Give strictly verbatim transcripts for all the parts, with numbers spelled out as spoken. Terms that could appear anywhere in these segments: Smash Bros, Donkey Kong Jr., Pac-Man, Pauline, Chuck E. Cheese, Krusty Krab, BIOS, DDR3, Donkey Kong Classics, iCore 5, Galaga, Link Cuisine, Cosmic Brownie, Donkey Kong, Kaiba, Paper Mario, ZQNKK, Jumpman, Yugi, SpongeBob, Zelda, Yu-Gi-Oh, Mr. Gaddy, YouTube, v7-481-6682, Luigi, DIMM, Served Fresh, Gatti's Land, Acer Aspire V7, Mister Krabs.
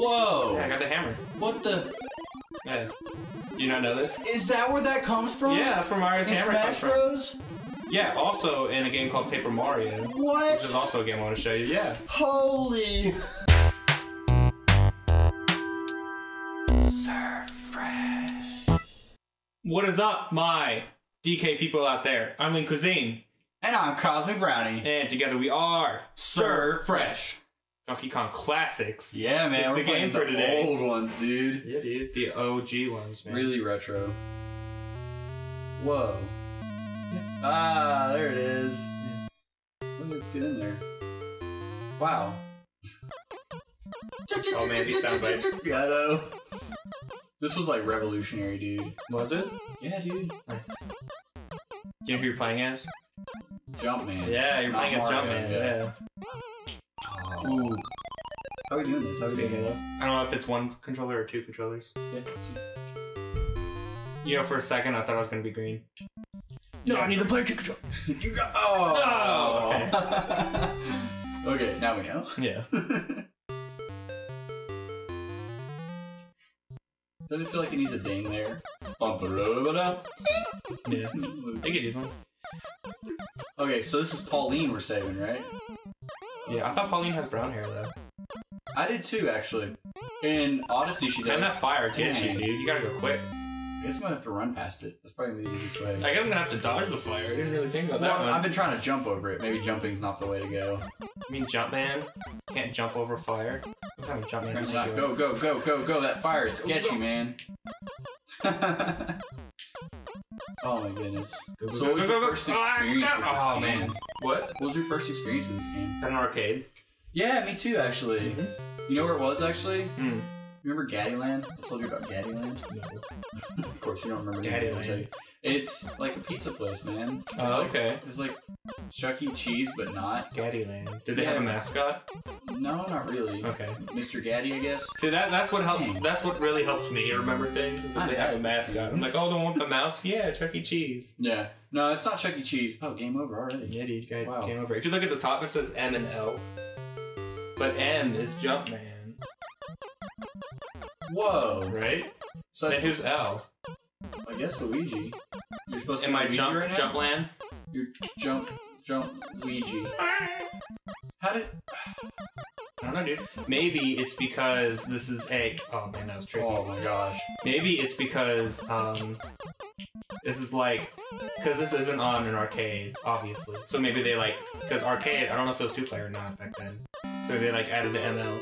Whoa! Yeah, I got the hammer. What the? Hey, you not know this? Is that where that comes from? Yeah, that's where Mario's in hammer Smash comes Bros? From. Yeah, also in a game called Paper Mario. What? Which is also a game I want to show you. Yeah. Holy. Served Fresh. What is up, my D K people out there? I'm Link Cuisine. And I'm Cosmic Brownie. And together we are Served Fresh. Donkey Kong Classics. Yeah, man. It's we're the playing game for the today. Old ones, dude. Yeah, dude. The O G ones, man. Really retro. Whoa. Yeah. Ah, there it is. Yeah. Let's get in there. Wow. Oh man, these sound bites. Gatto. This was like revolutionary, dude. Was it? Yeah, dude. Nice. You know who you're playing as? Jumpman. Yeah, you're Not playing as Jumpman. Yeah. yeah. Ooh. How are we doing this? How are we doing Halo? I don't know if it's one controller or two controllers. Yeah. You know, for a second, I thought I was gonna be green. No, yeah. I need to play two controllers. You got. Oh. No. Okay. Okay, now we know. Yeah. Doesn't it feel like it needs a ding there? Yeah. Take it, one. Okay, so this is Pauline we're saving, right? Yeah, I thought Pauline has brown hair, though. I did too, actually. In Odyssey, she does. And that fire, too, she, dude. You gotta go quick. I guess I'm gonna have to run past it. That's probably the easiest way. I guess I'm gonna have to dodge the fire. I didn't really think about well, that one. I've been trying to jump over it. Maybe jumping's not the way to go. I mean, Jumpman can't jump over fire. What kind of Jumpman is not. Go, go, go, go, go. That fire is sketchy, man. Oh my goodness. Go, so go, what was go, your go, first go. experience oh, with this oh, game? Man. What? What was your first experience with this game? At an arcade. Yeah, me too, actually. Mm -hmm. You know where it was, actually? Mm. Remember Gatti's Land? I told you about Gatti's Land? No. Of course, you don't remember Gatti's Land. It's like a pizza place, man. Oh, uh, like, okay. It's like Chuck E. Cheese, but not. Gatti's Land. Did they yeah. have a mascot? No, not really. Okay. Mister Gaddy, I guess. See, that that's what helps. That's what really helps me remember things, is that they have a mascot. I'm like, oh, the one with the mouse? Yeah, Chuck E. Cheese. Yeah. No, it's not Chuck E. Cheese. Oh, game over already. Yeah, dude. Wow. Game over. If you look at the top, it says M and L. But M is Jumpman. Whoa! Right? So then who's L? I guess Luigi. You're supposed to Am be I Luigi jump, right jump now? land? You're jump, jump, Luigi. How did... I don't know, dude. Maybe it's because this is a... Oh, man, that was tricky. Oh, my gosh. Maybe it's because, um... this is like... Because this isn't on an arcade, obviously. So maybe they, like... Because arcade, I don't know if it was two-player or not back then. So they, like, added the M L.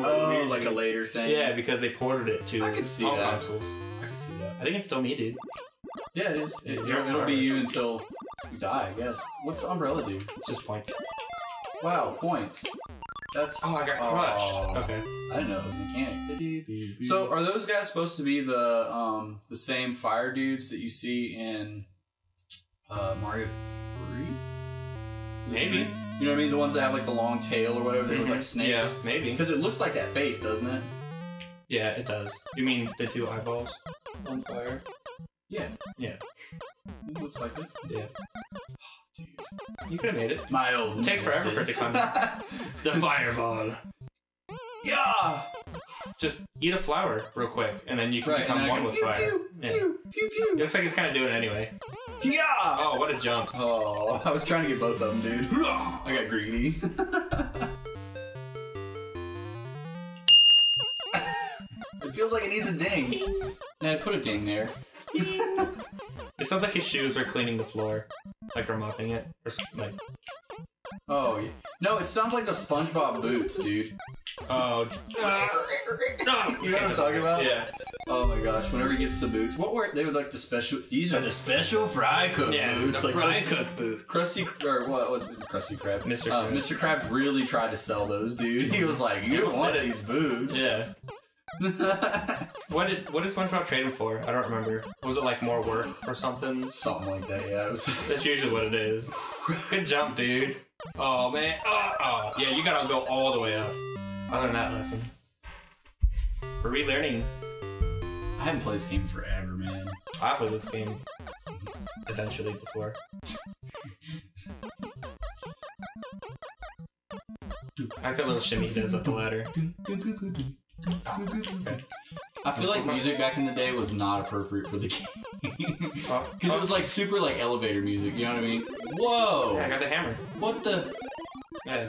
Oh, Luigi. Like a later thing. Yeah, because they ported it to I can see all that. consoles. I can see that. I think it's still me, dude. Yeah, it is. It, it'll it'll be you until you die, I guess. What's the umbrella do? Just points. Wow, points. That's. Oh, I got crushed. Uh, okay. I didn't know it was a mechanic. So, are those guys supposed to be the um the same fire dudes that you see in uh, Mario three? Maybe. You know what I mean? The ones that have like the long tail or whatever, they mm-hmm. look like snakes. Yeah, maybe. Because it looks like that face, doesn't it? Yeah, it does. You mean the two eyeballs? On fire? Yeah. Yeah. It looks like it. Yeah. Oh, dude. You could have made it. My old. It takes forever for it to come. The fireball. Yeah! Just eat a flower real quick, and then you can right, become one can, with pew, fire. Pew, yeah. pew, pew, pew. It looks like it's kind of doing it anyway. Yeah! Oh, what a jump. Oh, I was trying to get both of them, dude. I got greedy. It feels like it needs a ding. Nah, put a ding there. It sounds like his shoes are cleaning the floor. Like they're mopping it. Or like... Oh, yeah. No, it sounds like the SpongeBob boots, dude. Oh. Uh, no. You know what I'm talking about? Yeah. Oh my gosh, whenever he gets the boots. What were they would like the special these are the special fry cook yeah, boots. The like fry cook boots. Krusty or what was it? Krusty Krab. Mister Uh, Krabs. Mister Krabs really tried to sell those, dude. He was like, you don't want these boots. Yeah. What did what did SpongeBob trade him for? I don't remember. Was it like more work or something? Something like that, yeah. It was... That's usually what it is. Good jump, dude. Oh man. Oh, oh. Yeah, you gotta go all the way up. I learned that lesson. We're relearning. I haven't played this game forever, man. I played this game eventually before. I like that little shimmy he does up the ladder. Okay. I feel like music back in the day was not appropriate for the game. Because it was like super like elevator music, you know what I mean? Whoa! Yeah, I got the hammer. What the? Yeah.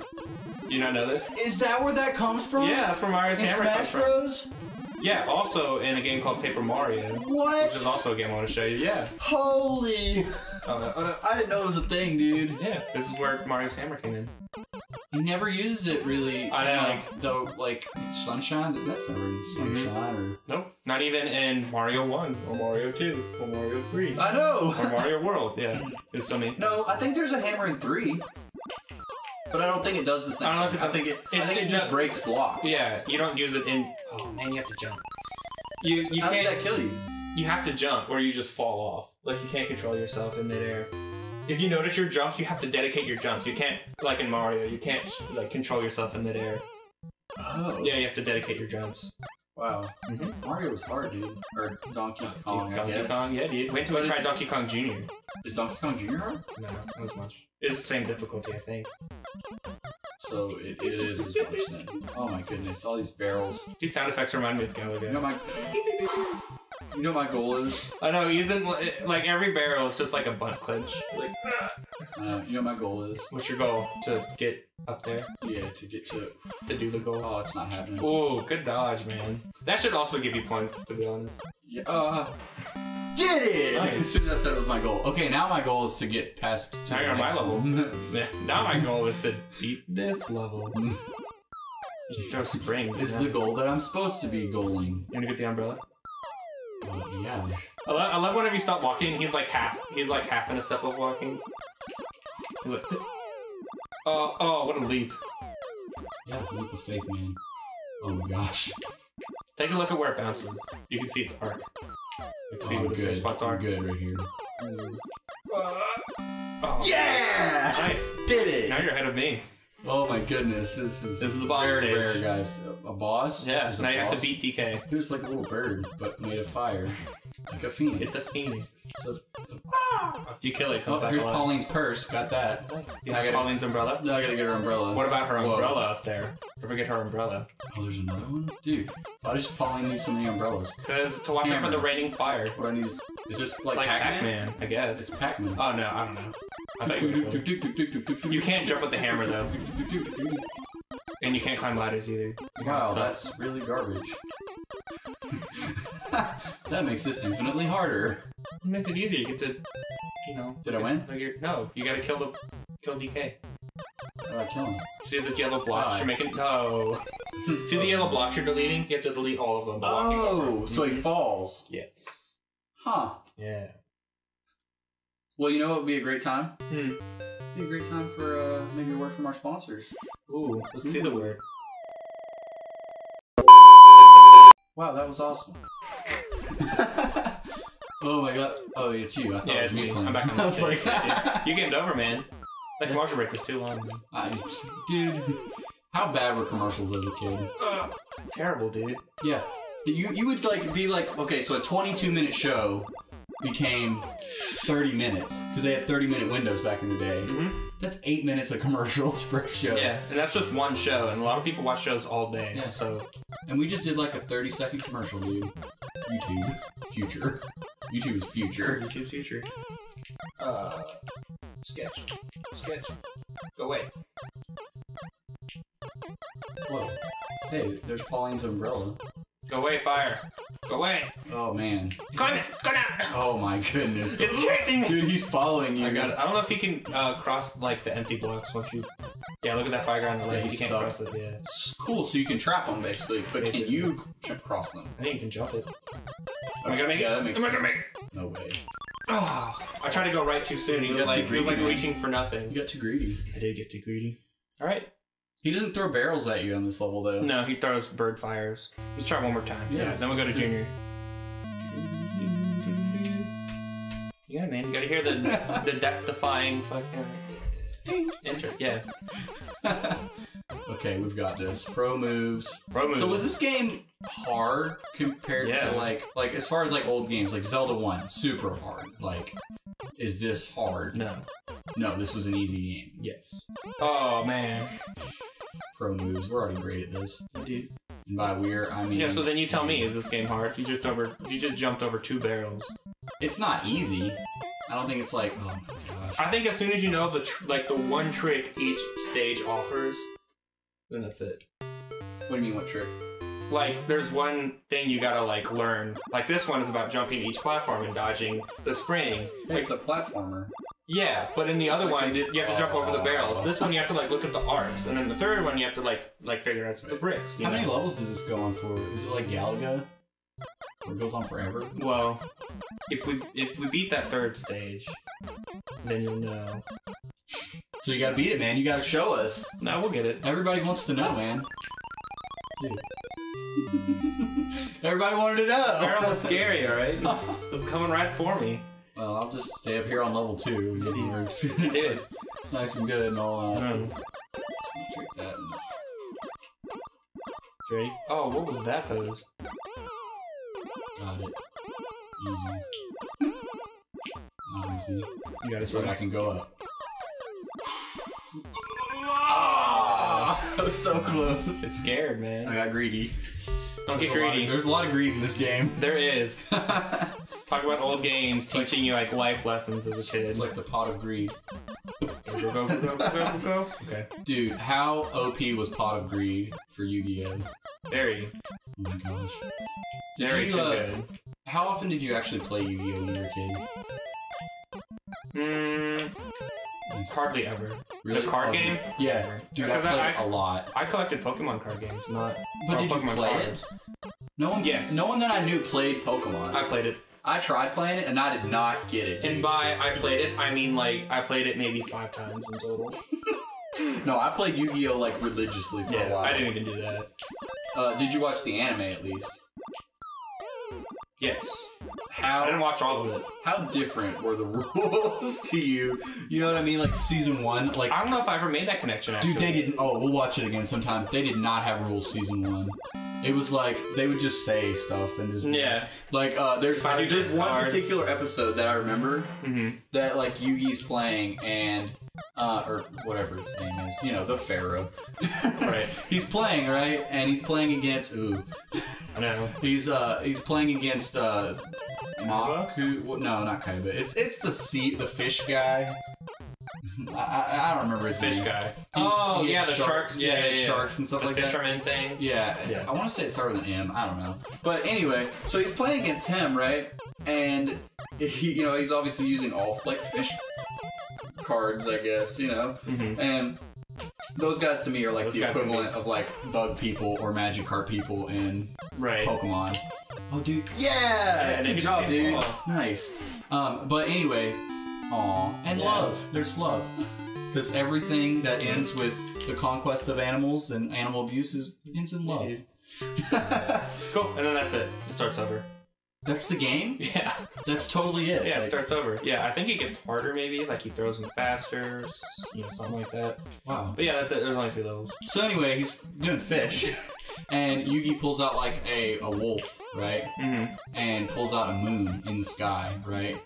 You not know this? Is that where that comes from? Yeah, that's where Mario's in hammer Smash comes Bros? From. Yeah, also in a game called Paper Mario. What? Which is also a game I want to show you. Yeah. Holy! Oh, no. Oh, no. I didn't know it was a thing, dude. Yeah, this is where Mario's hammer came in. He never uses it really. I know. Like the like Sunshine. That's never in Sunshine mm-hmm. or nope. Not even in Mario One or Mario Two or Mario Three. I know. Or Mario World. Yeah. There's so many. No, I think there's a hammer in three. But I don't think it does the same. I don't know if it's I think it. I think it just breaks blocks. Yeah, you don't use it in. Oh man, you have to jump. You you How can't. How did that kill you? You have to jump, or you just fall off. Like you can't control yourself in midair. If you notice your jumps, you have to dedicate your jumps. You can't, like in Mario, you can't like control yourself in midair. Oh. Yeah, you have to dedicate your jumps. Wow. Mm-hmm. Mario was hard, dude. Or Donkey Kong. Donkey I guess. Kong, yeah, dude. Wait till we try Donkey Kong Junior Is Donkey Kong Junior hard? No, not as much. It's the same difficulty, I think. So it, it is as much then. Oh my goodness, all these barrels. These sound effects remind me of Galaga. You know my, you know my goal is? I know, isn't like every barrel is just like a butt clench. Like, uh, you know my goal is? What's your goal? To get up there? Yeah, to get to... To do the goal? Oh, it's not happening. Oh, good dodge, man. That should also give you points, to be honest. Yeah, uh... Did it! Nice. As soon as I said it was my goal. Okay, now my goal is to get past to now you're on my level. Now my goal is to beat this level. Just throw springs. This is the goal that I'm supposed to be goaling. You wanna get the umbrella? Oh, yeah. I love, I love whenever you stop walking, he's like half he's like half in a step of walking. He's like Oh oh what a leap. Yeah, leap of faith, man. Oh my gosh. Take a look at where it bounces. You can see its arc. Let's see oh, what the spots are. I'm good right here. Uh, oh, yeah! Nice. Did it! Now you're ahead of me. Oh my goodness, this is, this is the boss very stage. Rare, guys. A boss? Yeah, now you boss. Have to beat D K. He was like a little bird, but made of fire. Like a phoenix. It's a phoenix. It's a, a... You kill it, comes oh, back here's alive. Pauline's purse. Got that. You now I gotta, Pauline's umbrella? No, I gotta get her umbrella. What about her umbrella Whoa. Up there? Don't forget her umbrella. Oh, there's another one? Dude, why does Pauline need so many umbrellas? Because to watch Hammer. Out for the raining fire. What I need is... Is this like, like Pac-Man? Pac-Man, I guess. It's Pac-Man. Oh, no, I don't know. I thought you were cool. You can't jump with the hammer, though. And you can't climb ladders, either. Wow, that's really garbage. That makes this infinitely harder. It makes it easy. You get to, you know... Did I win? Like you're, no, you gotta kill the... Kill D K. How do I kill him? See the yellow blocks you're making? No. See the yellow blocks you're deleting? You have to delete all of them. Oh, so he falls. Yes. Huh. Yeah. Well, you know what would be a great time? Hmm. Be a great time for uh, maybe a word from our sponsors. Ooh, let's mm-hmm. see the word. Wow, that was awesome. Oh my god. Oh, it's you. I thought yeah, it was me. Playing. I'm back on the stage. Like... Yeah, you gamed over, man. That yeah. commercial break was too long. I, dude, how bad were commercials as a kid? Uh, terrible, dude. Yeah. You, you would like be like, okay, so a twenty-two minute show became thirty minutes because they had thirty minute windows back in the day. Mm-hmm. That's eight minutes of commercials for a show. Yeah, and that's just one show, and a lot of people watch shows all day. Yeah. So, and we just did like a thirty second commercial, dude. YouTube future. YouTube is future. YouTube future. Uh, sketch. Sketch. Go away. Whoa. Hey, there's Pauline's umbrella. Go away, fire. Go away. Oh, man. Climb it. Go down. Oh, my goodness. It's chasing me. Dude, he's following you. I got it. I don't know if he can uh, cross, like, the empty blocks once you... Yeah, look at that fire guy on the left. He can't cross it, yeah. Cool, so you can trap them, basically. But basically. Can you cross them? I think you can jump it. Am I gonna make it? Yeah, that makes sense. Am I gonna make it? No way. Oh, I tried to go right too soon. He was, like, greedy, he was, like, reaching for nothing. You got too greedy. I did get too greedy. All right. He doesn't throw barrels at you on this level, though. No, he throws bird fires. Let's try one more time. Yeah. yeah then we'll go to Junior. Yeah, man. You gotta hear the the death-defying fucking... Enter. Yeah. Okay, we've got this. Pro moves. Pro moves. So was this game hard compared yeah. to, like... Like, as far as, like, old games, like Zelda one, super hard. Like... Is this hard? No. No, this was an easy game. Yes. Oh, man. Pro moves. We're already great at this. Dude. By weird, I mean... Yeah, so then you tell me, is this game hard? You just over, you just jumped over two barrels. It's not easy. I don't think it's like, oh my gosh. I think as soon as you know the tr like the one trick each stage offers, then that's it. What do you mean, what trick? Like, there's one thing you gotta, like, learn. Like, this one is about jumping each platform and dodging the spring. Like, it's a platformer. Yeah, but in the other one, you have to jump over the barrels. This one, you have to, like, look at the arcs. And then the third one, you have to, like, like figure out the bricks. How many levels does this go on for? Is it, like, Galaga? Where it goes on forever? Well, if we, if we beat that third stage, then you'll know. So you gotta beat it, man. You gotta show us. No, we'll get it. Everybody wants to know, man. Dude. Everybody wanted to know. Barrel was scary, alright? It was coming right for me. Well, I'll just stay up here on level two. Dude. It's nice and good and all that. Mm. Trick that. Ready? Oh, what was that pose? Got it. Easy. Not easy. You gotta swim. I can go up. Oh, that was so close. It's scared, man. I got greedy. Don't get greedy. There's a lot of greed in this game. There is. Talk about old games teaching you like life lessons as a kid. It's like the pot of greed. Go, go, go, go, go, go. Okay. Dude, how O P was Pot of Greed for Yu-Gi-Oh? Very. Oh my gosh. Very too good. How often did you actually play Yu-Gi-Oh when you were a kid? Mm, hardly ever. Really? The card game? Yeah. Dude, I played I, a lot. I collected Pokemon card games, not. But did you play it? No one. Yes. No one that I knew played Pokemon. I played it. I tried playing it and I did not get it. Dude. And by I played it, I mean like I played it maybe five times in total. No, I played Yu-Gi-Oh like religiously for yeah, a while. I didn't even do that. Uh, did you watch the anime at least? Yes. How I didn't watch all of it. How different were the rules to you? You know what I mean? Like season one, like I don't know if I ever made that connection. Actually. Dude, they didn't. Oh, we'll watch it again sometime. They did not have rules season one. It was like they would just say stuff and just yeah. Like uh, there's I like, there's one hard. particular episode that I remember mm-hmm. that like Yugi's playing and uh, or whatever his name is, you know, the Pharaoh. Right. He's playing right, and he's playing against ooh. I know. He's uh he's playing against uh Maku. Well, no, not Kaiba. It's it's the sea the fish guy. I, I I don't remember his fish name. Fish guy. He, oh he yeah, the sharks. sharks yeah, yeah, yeah, sharks and stuff the like fisherman that. Fisherman thing. Yeah, yeah. I, I want to say it started with an M. I don't know. But anyway, so he's playing against him, right? And he, you know, he's obviously using all like fish cards, I guess, you know. Mm-hmm. And those guys to me are like those the equivalent of like bug people or Magikarp people in right. Pokemon. Oh, dude. Yeah. yeah Good job, dude. Ball. Nice. Um, but anyway. Aw, and yeah. love. There's love. Because everything that ends with the conquest of animals and animal abuse is, ends in love. Yeah, cool, and then that's it. It starts over. That's the game? Yeah. That's totally it. Yeah, like, it starts over. Yeah, I think it gets harder maybe, like he throws them faster, you know, something like that. Wow. But yeah, that's it. There's only a few levels. So anyway, he's doing fish, and Yugi pulls out like a, a wolf, right? Mm-hmm. And pulls out a moon in the sky, right?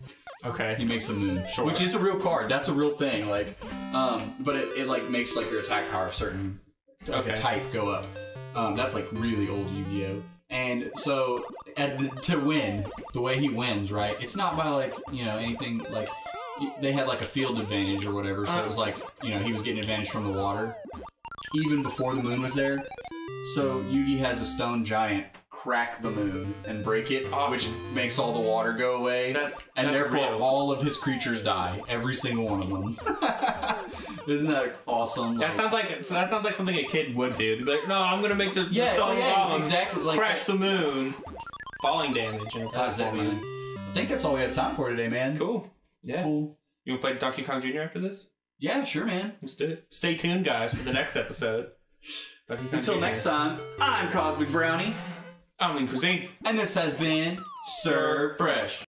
Okay. He makes a moon, sure. Which is a real card. That's a real thing. Like, um, but it, it like makes like your attack power of certain like, okay. a type go up. Um, that's like really old Yu-Gi-Oh. And so at the, to win, the way he wins, right? It's not by like you know anything like they had like a field advantage or whatever. So uh, it was like you know he was getting advantage from the water even before the moon was there. So Yugi has a stone giant. Crack the moon and break it, awesome. Which makes all the water go away, that's, and that's therefore real. All of his creatures die. Every single one of them. Isn't that awesome? That like, sounds like that sounds like something a kid would do. They'd be like, no, I'm gonna make the yeah, oh, yeah exactly like crash the moon, falling damage. And that that mean? I think that's all we have time for today, man. Cool. Yeah. Cool. You wanna play Donkey Kong Junior after this? Yeah, sure, man. Let's do it. Stay tuned, guys, for the next episode. Until Junior next time, I'm Cosmic Brownie. I'm Link Cuisine. And this has been Served Fresh.